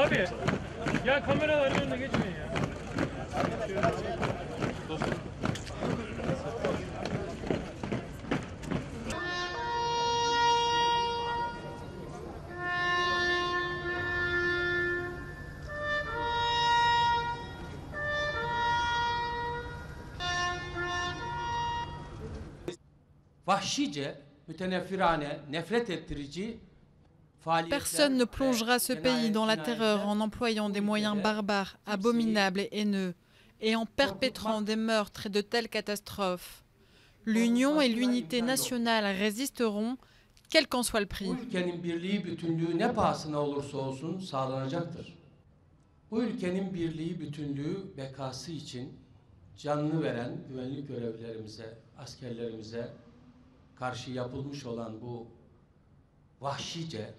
Abi ya kameraların önüne geçmeyin ya. Vahşice, müteneffirane, nefret ettirici. Personne ne plongera ce pays dans la terreur en employant des moyens barbares, abominables et haineux, et en perpétrant des meurtres et de telles catastrophes. L'union et l'unité nationale résisteront, quel qu'en soit le prix. Vahşice,